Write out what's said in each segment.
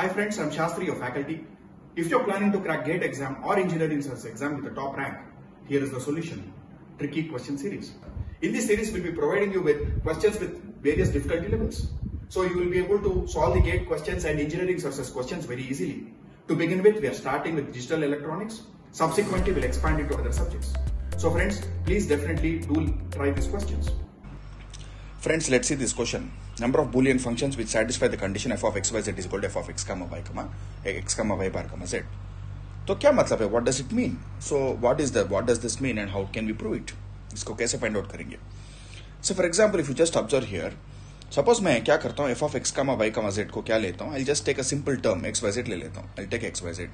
Hi friends, I'm Shastri, your faculty. If you're planning to crack GATE exam or engineering search exam with a top rank, here is the solution. Tricky question series. In this series, we'll be providing you with questions with various difficulty levels. So you will be able to solve the GATE questions and engineering search questions very easily. To begin with, we are starting with digital electronics. Subsequently, we'll expand into other subjects. So friends, please definitely do try these questions. Friends, let's see this question. Number of Boolean functions which satisfy the condition f of x, y, z is equal to f of x, y, bar, z. So, what does it mean? So, what does this mean and how can we prove it? इसको कैसे find out करेंगे? So, for example, if you just observe here, suppose मैं क्या करता हूँ f of x, y, z को क्या लेता हूँ? I'll just take a simple term x, y, z ले लेता हूँ. I'll take x, y, z.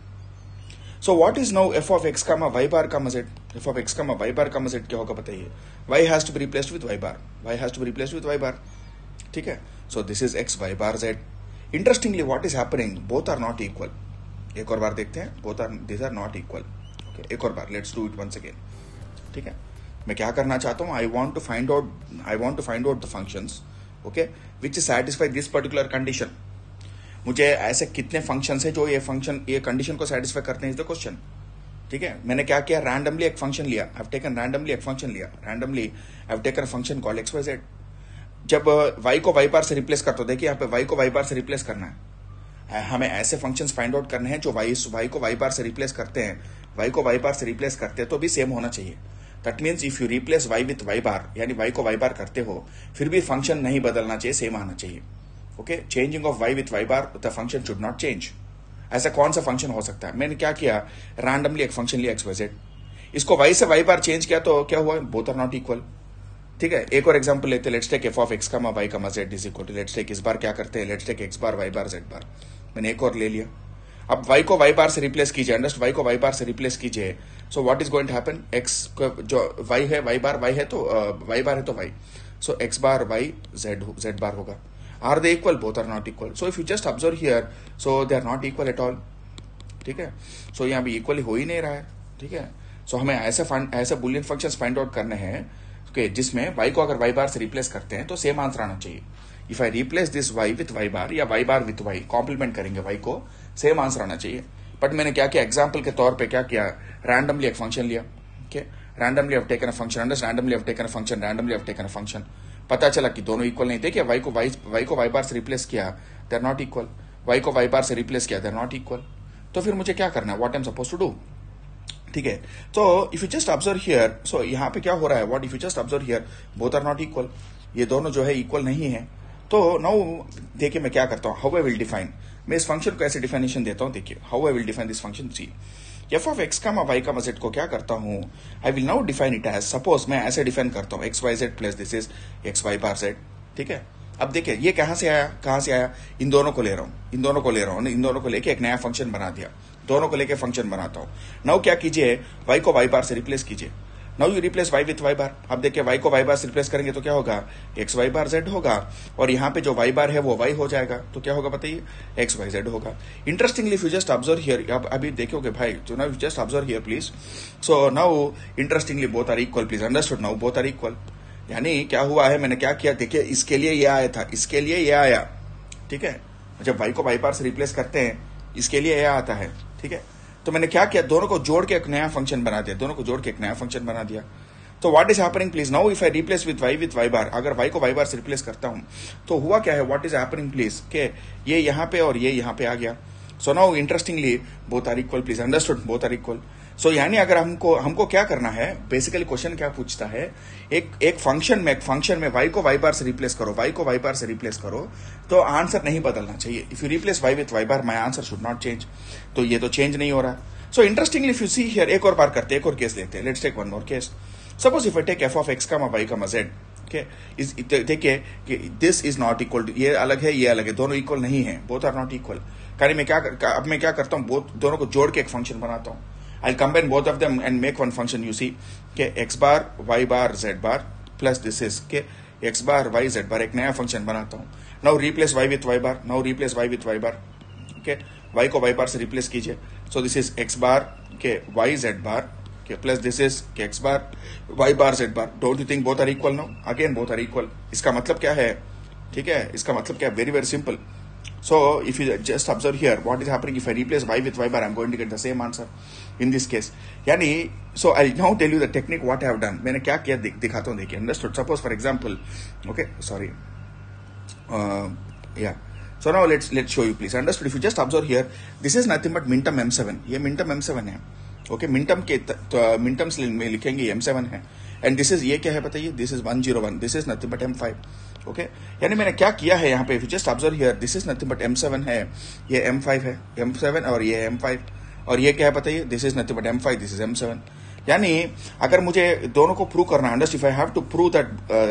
So what is now f of x, y bar, z? F of x, y bar, z क्या होगा बताइए? Y has to be replaced with y bar. Y has to be replaced with y bar. ठीक है? So this is x, y bar, z. Interestingly, what is happening? Both are not equal. एक और बार देखते हैं. These are not equal. Okay. एक और बार. Let's do it once again. ठीक है? मैं क्या करना चाहता हूँ? I want to find out the functions. Okay? Which satisfy this particular condition. मुझे ऐसे कितने फंक्शंस हैं जो ये कंडीशन को सैटिस्फाई करते हैं इज द क्वेश्चन. ठीक है, मैंने क्या किया? रैंडमली एक फंक्शन लिया. आई हैव टेकन रैंडमली एक फंक्शन लिया. Randomly I have taken function called x Y z. जब y को y बार से रिप्लेस करते हो, देखिए यहाँ पे y को y बार से रिप्लेस करना है. हमें ऐसे फंक्शंस फाइंड आउट करने हैं जो y को y बार से रिप्लेस करते हैं. y को y बार से रिप्लेस करते हैं तो भी सेम होना चाहिए. That means if you replace y with y bar, यानी y को y बार करते हो, फिर भी फंक्शन नहीं बदलना चाहिए, सेम आना चाहिए. Okay, changing of y with y bar, the function should not change. ऐसा कौन सा फंक्शन हो सकता है? मैंने क्या किया? रैंडमली एक फंक्शन लिया एक्स वाई जेड, इसको y से y बार चेंज किया तो क्या हुआ? Both are not equal. ठीक है, एक और एग्जांपल लेते हैं. Let's take f of x, y, z is equal to, let's take इस बार क्या करते हैं? Let's take x bar, y bar, z bar. मैंने एक और ले लिया. अब y को y बार से रिप्लेस कीजिए. अंडरस्टैंड, y को y बार से रिप्लेस कीजिए. So what is going to happen? x जो y है, y बार है तो y. सो x बार y, z बार होगा. Are they equal? Both are not equal. So if you just observe here, so they are not equal at all. ठीक है, so यहाँ भी equal हो ही नहीं रहा है. ठीक है, so हमें ऐसे बुलियन फंक्शंस फाइंड आउट करने हैं okay, जिसमें y को अगर y बार से रिप्लेस करते हैं तो सेम आंसर आना चाहिए. If I replace this y with y bar या y bar with y, complement करेंगे y को, सेम आंसर आना चाहिए. बट मैंने क्या किया? एग्जाम्पल के तौर पर क्या किया? रैंडमली एक फंक्शन लिया. ठीक है, randomly I've taken a function, randomly I've taken a function. पता चला कि दोनों इक्वल नहीं थे. क्या y को y बार से रिप्लेस किया, they are not equal. y को y बार से रिप्लेस किया, दे आर नॉट इक्वल. तो फिर मुझे क्या करना है? What I am suppose to do. ठीक है, तो if you just observe here, so यहाँ पे क्या हो रहा है? What if you just observe here, both are not equal. ये दोनों जो है इक्वल नहीं है. तो नाउ देखिए मैं क्या करता हूँ, हाउ आई विल डिफाइन. मैं इस फंक्शन को ऐसे डिफिनेशन देता हूँ. देखिए how I will define this function. See f of x, y, z को क्या करता हूँ? I will now define it as, suppose मैं ऐसे डिफाइन करता हूँ x, y, z plus this is x, y bar, z. ठीक है, अब देखिए ये कहाँ से आया? इन दोनों को ले रहा हूँ, इन दोनों को लेके एक नया फंक्शन बना दिया. दोनों को लेके फंक्शन बनाता हूँ. नाउ क्या कीजिए? y को y बार से रिप्लेस कीजिए. Now you replace y with y bar. अब देखिए y को y बार से रिप्लेस करेंगे तो क्या होगा? x, y बार, z होगा. और यहाँ पे जो y बार है वो y हो जाएगा. तो क्या होगा बताइए? x, y, z होगा. Interestingly if you just observe here, अब अभी देखोगे भाई, तो now just observe here please. So now interestingly both are equal. Please understood, now both are equal. यानी क्या हुआ है? मैंने क्या किया? देखिए इसके लिए यह आया था, इसके लिए यह आया. ठीक है, जब y को y बार से रिप्लेस करते हैं, इसके लिए यह आता है. ठीक है, तो मैंने क्या किया? दोनों को जोड़ के एक नया फंक्शन बना दिया. तो what is happening? Please now if I replace with y bar, अगर y को y बार से रिप्लेस करता हूं तो हुआ क्या है? What is happening please? के ये यहां पे और ये यहां पे आ गया. So now interestingly both are equal. Please understood, both are equal. So यानी अगर हमको क्या करना है? बेसिकली क्वेश्चन क्या पूछता है? एक फंक्शन में y को y बार से रिप्लेस करो, y को y बार से रिप्लेस करो, तो आंसर नहीं बदलना चाहिए. If you replace y with y bar, my answer should not change. तो ये तो चेंज नहीं हो रहा. So interestingly if you see here, एक और बार करते हैं, एक और केस लेते हैं. Let's take one more case. Suppose if I take f of x, y, z. देखिए कि दिस इज नॉट इक्वल. ये अलग है, दोनों इक्वल नहीं है. Both are not equal. अब मैं क्या करता हूँ? दोनों को जोड़ के एक फंक्शन बनाता हूँ. I'll combine both of them and make one function. You see, okay, x bar, y bar, z bar plus this is okay, x bar, y, z bar. एक नया फंक्शन बनाता हूँ. Now replace y with y bar. Okay, y को y bar से replace कीजिए. So this is x bar, okay, y, z bar, okay, plus this is okay, x bar, y bar, z bar. Don't you think both are equal now? Again, both are equal. इसका मतलब क्या है? ठीक है, इसका मतलब क्या? Very very simple. So if you just observe here, what is happening if I replace y with y bar, I'm going to get the same answer in this case. Yani, so I'll now tell you the technique what I have done. Understood? Suppose for example, okay, sorry. Yeah. So now let's show you please. Understood? If you just observe here, this is nothing but minterm M7. Yeah, minterm M7 hai. Okay, minterm ke minterms mein likhenge M7 hai. And this is ye kya hai bataiye? This is 101. This is nothing but M5. Okay. Yani maine kya kiya hai yahan pe? If you just observe here, this is nothing but M7 hai. Ye M5 hai. M7 aur ye M5. Aur ye kya hai bataiye? This is nothing but M5. This is M7. Yani agar mujhe dono ko prove karna, understand, if I have to prove that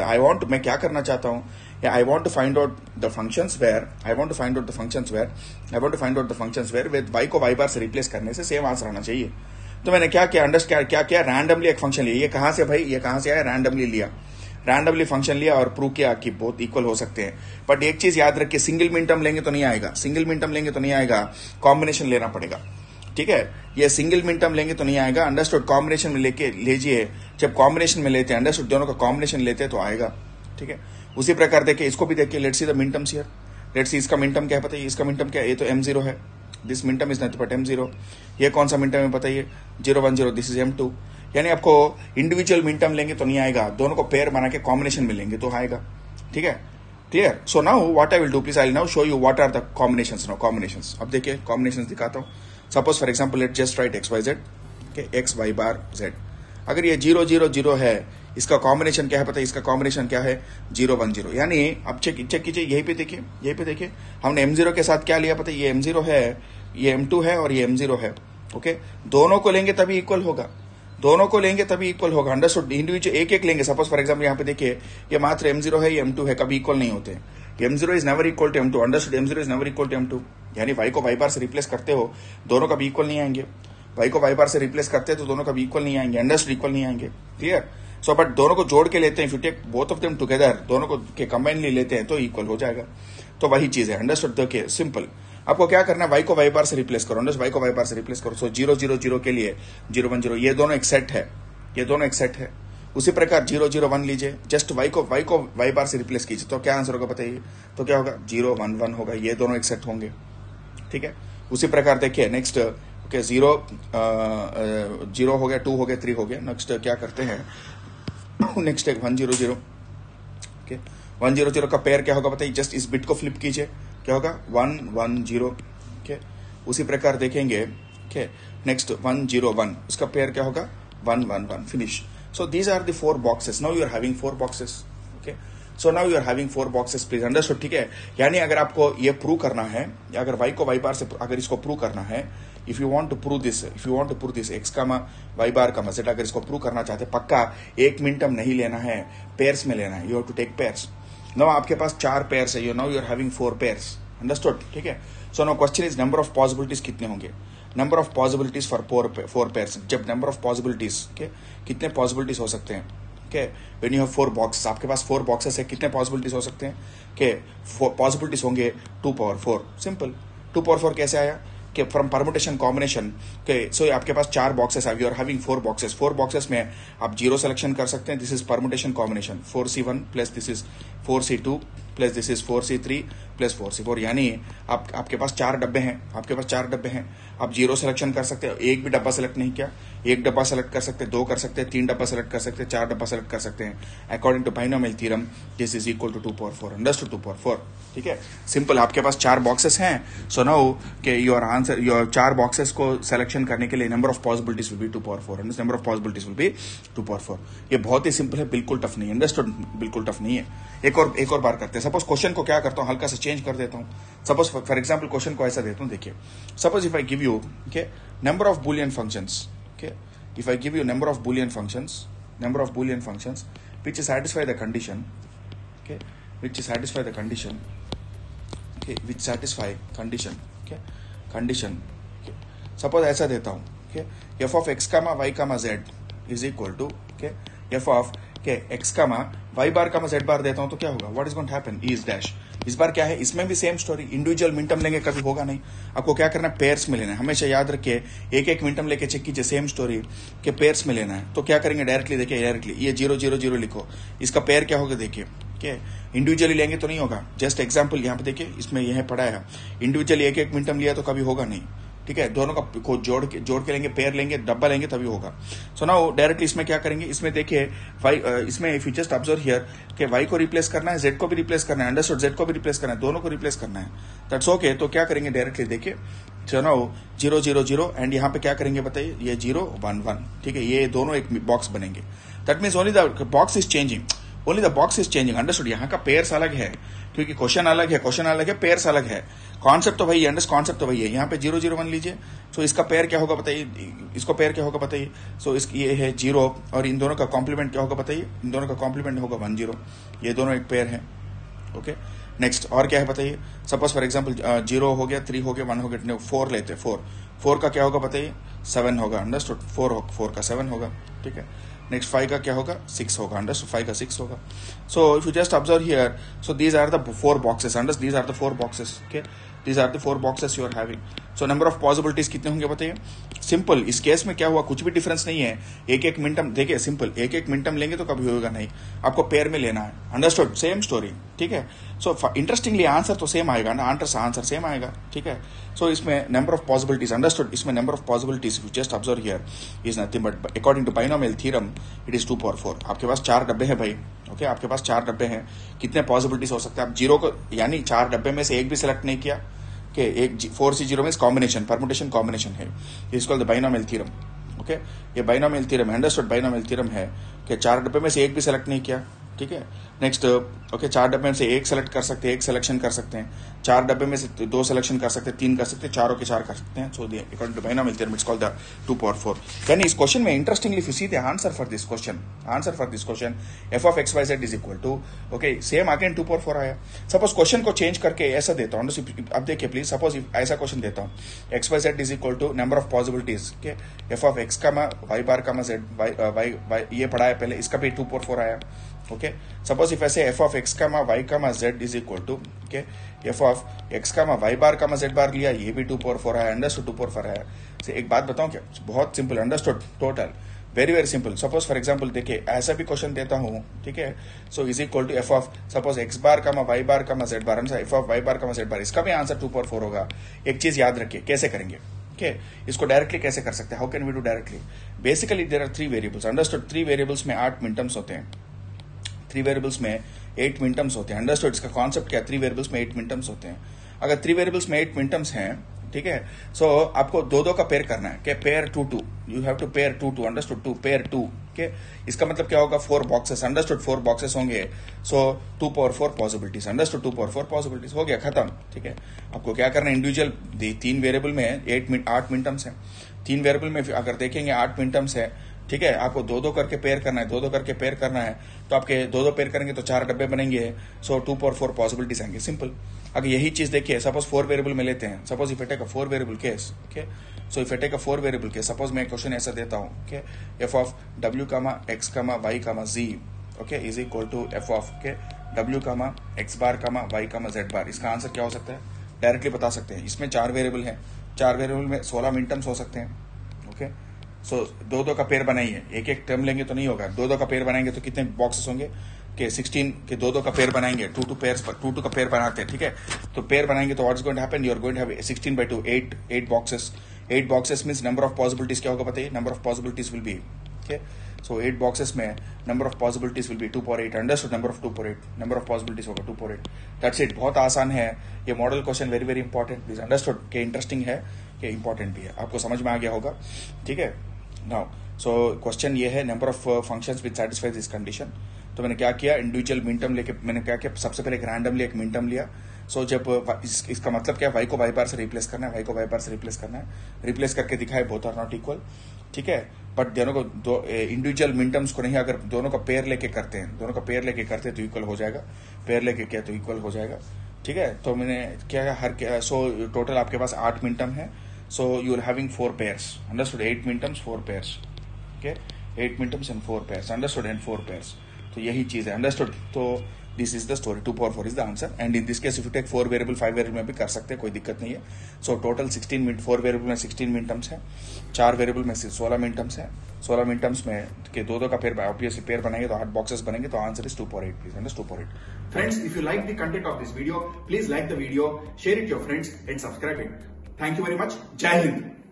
I want to, main kya karna chahta hu? Yeah, I want to find out the functions where with y को y bar से replace करने से same answer आना चाहिए. तो मैंने क्या किया, understand, क्या किया, randomly एक function लिया. ये कहाँ से भाई, ये कहाँ से आया? Randomly लिया, randomly function लिया और prove किया कि both equal हो सकते हैं. But एक चीज याद रखिए, single min term लेंगे तो नहीं आएगा, combination लेना पड़ेगा. ठीक है, ये सिंगल मिनटर्म लेंगे तो नहीं आएगा. अंडरस्टूड? कॉम्बिनेशन में लेके लीजिए, जब कॉम्बिनेशन में लेते हैं, अंडरस्टूड, दोनों का कॉम्बिनेशन लेते हैं तो आएगा. ठीक है, उसी प्रकार देखिए, इसको भी देखिए. Let's see the minterms here. Let's see इसका मिनटर्म क्या है बताइए, इसका मिनटर्म क्या है? ये तो m0 है, this minterm is nothing but m0. ये कौन सा मिनटर्म है बताइए? 010, दिस इज m2. यानी आपको इंडिविजुअल मिनटर्म लेंगे तो नहीं आएगा, दोनों को पेयर बना के कॉम्बिनेशन में लेंगे तो आएगा. ठीक है, clear? So now what I will do please, I will now show you what are the combinations. Now combinations, अब देखिए कॉम्बिनेशंस दिखाता हूं. Suppose for example, let's just write xyz. Okay, x y bar z. अगर ये 000 है, इसका combination क्या है पता है? इसका कॉम्बिनेशन क्या है? 010. यानी अब चेक कीजिए, यहीं पे देखिए हमने m0 के साथ क्या लिया पता है? ये m0 है, ये m2 है और ये m0 है. ओके, दोनों को लेंगे तभी इक्वल होगा, अंडरस्टूड? इंडिविजुअल एक लेंगे. सपोज फॉर एग्जाम्पल यहाँ पे देखिए, ये मात्र m0 है, ये m2 है, कभी इक्वल नहीं होते. m0 is never equal to m2. Understood? m0 is never equal to m2. यानी y को y बार से रिप्लेस करते हो, दोनों कभी इक्वल नहीं आएंगे. y को y बार से रिप्लेस करते हैं तो दोनों कभी इक्वल नहीं आएंगे, अंडरस्टूड? इक्वल नहीं आएंगे. क्लियर? सो बट दोनों को जोड़ के लेते हैं, if you take both of them together, दोनों को के कंबाइनली लेते हैं तो इक्वल हो जाएगा. तो वही चीज है, अंडरस्टूड? देखिए सिंपल, आपको क्या करना है, y को y बार से रिप्लेस करो, अंडरस्टूड? y को y बार से रिप्लेस करो. सो 000 के लिए 010, ये दोनों एक सेट है, उसी प्रकार 001 लीजिए, जस्ट y को y बार से रिप्लेस कीजिए तो क्या आंसर होगा बताइए? तो क्या होगा? 011 होगा, ये दोनों एक सेट होंगे. ठीक है, उसी प्रकार देखिए नेक्स्ट. ओके, 0 हो गया, 2 हो गया, 3 हो गया. नेक्स्ट क्या करते हैं, नेक्स्ट एक 100. ओके, 100 का पेयर क्या होगा बताइए? जस्ट इस बिट को फ्लिप कीजिए, क्या होगा? 110. ओके, उसी प्रकार देखेंगे. ओके, नेक्स्ट 101, उसका पेयर क्या होगा? 111. Finish. So these are the four boxes. Now you are having four boxes. Okay. So now you are having four boxes. Please understood? ठीक है. यानी अगर आपको ये prove करना है, अगर y को y बार से अगर इसको prove करना है, if you want to prove this x comma y bar comma z, अगर इसको prove करना चाहते, पक्का एक मिनटम नहीं लेना है, pairs में लेना है. You have to take pairs. Now आपके पास 4 pairs है. Now you are having 4 pairs. Understood? ठीक है. So now question is number of possibilities कितने होंगे? Number of possibilities for four pairs. जब नंबर ऑफ पॉसिबिलिटीज, ओके, कितने पॉसिबिलिटीज हो सकते हैं? Okay, when you have four box, आपके पास फोर बॉक्सेस है, कितने पॉसिबिलिटीज हो सकते हैं? ओके, पॉसिबिलिटीज होंगे 2 पावर 4. सिंपल. 2 पावर 4 कैसे आया? के from permutation combination. Okay, so आपके पास 4 बॉक्सेस है, you are having 4 boxes. 4 boxes में आप जीरो सिलेक्शन कर सकते हैं. This is permutation combination. 4c1 plus this is 4c2 plus this is 4c3 plus 4c4. यानी आपके पास 4 डब्बे हैं, आप जीरो सिलेक्शन कर सकते हैं. एक भी डब्बा सेलेक्ट नहीं किया, एक डब्बा सेलेक्ट कर सकते हैं, 2 कर सकते हैं, 3 डब्बा सेलेक्ट कर सकते हैं, 4 डब्बा सेलेक्ट कर सकते हैं. According to binomial theorem this is equal to 2 power 4. Understood? 2 power 4. ठीक है, सिंपल. आपके पास 4 बॉक्सेस हैं. सो नाउ के योर आंसर, योर 4 बॉक्सेस को सिलेक्शन करने के लिए number of possibilities will be 2 power 4. Number of possibilities will be 2 power 4. ये बहुत ही सिंपल है, बिल्कुल टफ नहीं है. अंडरस्टूड? बिल्कुल टफ नहीं है. एक और बार करते हैं. सपोज क्वेश्चन को क्या करता हूं, हल्का सा चेंज कर देता हूं. सपोज फॉर एग्जांपल क्वेश्चन को ऐसा देता हूं. देखिए, suppose if I give you number of boolean functions. Okay, if I give you number of Boolean functions which satisfy the condition, okay, which satisfy condition. Suppose ऐसा देता हूँ, okay, f of x comma y comma z is equal to, okay, f of के x का मा y बार का मैं z बार देता हूं तो क्या होगा, what is going to happen is dash. इस बार क्या है, इसमें भी सेम स्टोरी, इंडिविजुअल मिनटर्म लेंगे, कभी होगा नहीं। आपको क्या करना है, पेयर्स में लेना है। हमेशा याद रखिए, एक एक मिनटर्म लेके चेक कीजिए, सेम स्टोरी के पेयर्स में लेना है। तो क्या करेंगे, डायरेक्टली देखिए, डायरेक्टली ये 0 0 0 लिखो, इसका पेयर क्या होगा देखिए, इंडिविजुअली लेंगे तो नहीं होगा। जस्ट एग्जाम्पल यहाँ पे देखिए, इसमें यह पढ़ाया, इंडिविजुअली एक एक मिनटर्म लिया तो कभी होगा नहीं, ठीक है। दोनों को जोड़ के लेंगे, पेयर लेंगे, डब्बा लेंगे तभी होगा। सो नाउ डायरेक्टली इसमें क्या करेंगे, इसमें देखिए वाई, इसमें if you just observe here कि वाई को रिप्लेस करना है, जेड को भी रिप्लेस करना है, अंडरस्टूड, जेड को भी रिप्लेस करना है, दोनों को रिप्लेस करना है, दैट्स ओके। तो क्या करेंगे डायरेक्टली देखिए, सो नाउ 0 0 0 एंड यहाँ पे क्या करेंगे बताइए, ये 0 1 1, ठीक है, ये दोनों एक बॉक्स बनेंगे। That means only the box is changing, only the box is changing, understood. यहाँ का पेयर्स अलग है क्योंकि क्वेश्चन अलग है, पेयर्स अलग है, कॉन्सेप्ट तो वही, कॉन्सेप्ट तो वही है। यहाँ पे 0 0 1 लीजिए, सो इसका पेयर क्या होगा बताइए, इसको पेयर क्या होगा बताइए। सो इसकी ये है 0 और इन दोनों का कॉम्प्लीमेंट क्या होगा बताइए, इन दोनों का कॉम्प्लीमेंट होगा 1 0, ये दोनों एक पेयर है, ओके। नेक्स्ट और क्या है बताइए, सपोज फॉर एग्जाम्पल 0 हो गया, 3 हो गया, 1 हो गया, 4 लेते हैं, 4 का क्या होगा बताइए, 7 होगा, अंडरस्टूड, 4 का 7 होगा, ठीक है। नेक्स्ट 5 का क्या होगा, 6 होगा, अंडरस्टूड, 5 का 6 होगा। So if you just observe here, so these are the 4 boxes, understood, these are the 4 boxes, okay, these are the 4 boxes you are having. So number of possibilities कितने होंगे बताइए। सिंपल, इस केस में क्या हुआ, कुछ भी डिफरेंस नहीं है, एक एक मिनटम देखिए, सिंपल एक एक मिनटम लेंगे तो कभी होगा नहीं, आपको पेयर में लेना है, अंडरस्टूड, सेम स्टोरी, ठीक है। सो इंटरेस्टिंगली आंसर तो सेम आएगा ना, आंसर सेम आएगा, ठीक है। सो इसमें नंबर ऑफ पॉसिबिलिटीज, अंडरस्टूड, इसमें number of possibilities just observe here is nothing but according to binomial theorem it is 2 और 4। आपके पास 4 डब्बे हैं भाई, ओके, आपके पास 4 डब्बे हैं, कितने पॉसिबिलिटीज हो सकते हैं। आप 0 को यानी 4 डब्बे में से एक भी सिलेक्ट नहीं किया कि एक 4 से 0 में कॉम्बिनेशन, परमुटेशन कॉम्बिनेशन है, is called the binomial theorem, okay. ये बाइनोमियल थ्योरम है, अंडरस्टूड, बाइनोमियल थ्योरम है कि 4 डब्बे में से एक भी सिलेक्ट नहीं किया, ठीक है। नेक्स्ट, ओके, 4 डब्बे में से एक सेलेक्ट कर सकते हैं, एक सिलेक्शन कर सकते हैं, 4 डब्बे में से 2 सिलेक्शन कर सकते हैं, 3 कर सकते हैं, 4 के 4 कर सकते हैं। So according to binomial theorem it's called the 2 और 4। यानी इस क्वेश्चन में interestingly if you see the answer for this question F of x Y Z is equal to, okay, same again 2 और 4 आया। सपोज क्वेश्चन को change करके ऐसा देता हूँ, अब देखिए प्लीज, सपोज ऐसा क्वेश्चन देता हूँ, x Y Z is equal to number of possibilities के F of x comma Y bar comma Z Y, ये पढ़ा है पहले, इसका भी 2 और 4 आया, ओके। सपोज इफ ऐसे F of x comma Y comma Z is equal to, okay, F of x comma Y bar comma Z बार लिया, ये भी 2 और 4 है, अंडरस्टूड, 2 और 4 है। एक बात बताऊं क्या, बहुत simple, understood, total very very simple. Suppose for example देखिए, ऐसा भी क्वेश्चन देता हूं, ठीक है। So is equal to F of suppose x bar comma Y bar comma Z bar, F of Y bar comma Z bar, इसका भी answer 2 और 4 होगा। एक चीज याद रखिए, कैसे करेंगे, ओके, इसको डायरेक्टली कैसे कर सकते हैं, how can we do directly. Basically there are 3 variables, understood, 3 variables में 8 मिनटर्म्स होते हैं, 3 वेरिएबल्स में 8 मिनटर्म्स होते हैं, अंडरस्टूड। इसका कॉन्सेप्ट क्या है, 3 वेरिएबल्स में 8 मिनटर्म्स होते हैं। अगर 3 वेरिएबल्स में 8 मिनटर्म्स हैं, ठीक है, सो आपको 2 2 का पेयर करना है, pair 2 2, you have to pair 2 2, understood, 2 pair 2, के इसका मतलब क्या होगा, 4 बॉक्सेस, अंडरस्टूड, 4 बॉक्सेस होंगे। सो 2 और 4 पॉसिबिलिटीज, अंडरस्टूड, 2 और 4 पॉसिबिलिटीज, हो गया, खत्म, ठीक है। आपको क्या करना है, इंडिविजुअल 3 वेरिएबल में 8 मिनटर्म्स है, 3 वेरिएबल में अगर देखेंगे 8 मिनटर्म्स है, ठीक है। आपको 2 2 करके पेयर करना है, 2 2 करके पेयर करना है, तो आपके 2 2 पेयर करेंगे तो 4 डब्बे बनेंगे, सो 2 और 4 पॉसिबिलिटीज आएंगे, सिंपल। अगर यही चीज देखिए, सपोज 4 वेरिएबल में लेते हैं, suppose if I take a 4 variable case, okay, so if I take a 4 variable case, suppose मैं क्वेश्चन ऐसा देता हूं, okay, F of W comma x comma Y comma ji, okay, is equal to F of के W comma x bar comma Y comma Z bar, इसका answer क्या हो सकता है, डायरेक्टली बता सकते हैं। इसमें 4 वेरिएबल है, 4 वेरिएबल में 16 मिनटर्म्स हो सकते हैं, ओके। सो 2 2 का पेयर बनाइए, एक एक टर्म लेंगे तो नहीं होगा, 2 2 का पेयर बनाएंगे तो कितने बॉक्सेस होंगे के 16 के 2 2 का पेयर बनाएंगे, 2 2 का पेयर बनाते हैं, ठीक है। तो पेयर बनाएंगे तो what is going to happen, you are going to have 16/2, 8 boxes, 8 boxes means number of possibilities क्या होगा बताइए, number of possibilities will be, okay, so 8 boxes में number of possibilities will be 2 और 8, अंडरस्टूड, नंबर ऑफ 2 और 8, number of possibilities होगा 2 और 8, that's it. बहुत आसान है ये model question, very very important, please, understood, के इंटरेस्टिंग है कि इंपॉर्टेंट भी है, आपको समझ में आ गया होगा, ठीक है। नाउ सो क्वेश्चन ये है, number of functions which satisfy this condition. तो मैंने क्या किया, इंडिविजुअल मिनटर्म लेके, मैंने क्या किया, सबसे पहले एक रैंडमली एक मिनटर्म लिया। सो जब इसका मतलब क्या है, वाई को वाई बार से रिप्लेस करना है, वाई को वाई बार से रिप्लेस करना है, रिप्लेस करके दिखाए बोथ आर नॉट इक्वल, ठीक है। बट दोनों को दो इंडिविजुअल मिनटर्म्स को नहीं, अगर दोनों का पेयर लेके करते हैं, दोनों का पेयर लेके करते हैं तो इक्वल हो जाएगा, पेयर लेके किया तो इक्वल हो जाएगा, ठीक है। तो मैंने क्या हर, सो टोटल आपके पास 8 मिनटर्म है, so you are having 4 pairs, understood, 8 midterms, 4 pairs, okay, 8 midterms and 4 pairs, understood, and 4 pairs. तो यही चीज है, अंडरस्टूड। तो this is the story, 2 power 4 is the answer. And in this case if you take 4 variable 5 variable में भी कर सकते हैं, कोई दिक्कत नहीं है। सो टोटल 16 4 variable में 16 min terms है, 4 variable में 16 min terms है। 16 min terms में के दो का पेयर ऑब्वियसली पेयर बनाएंगे तो 8 boxes बनेंगे, तो answer is 2 power 8 please, under 2 power 8। Friends, if you like the content of this video, please like the video, share it your friends and subscribe it. Thank you very much. जय हिंद।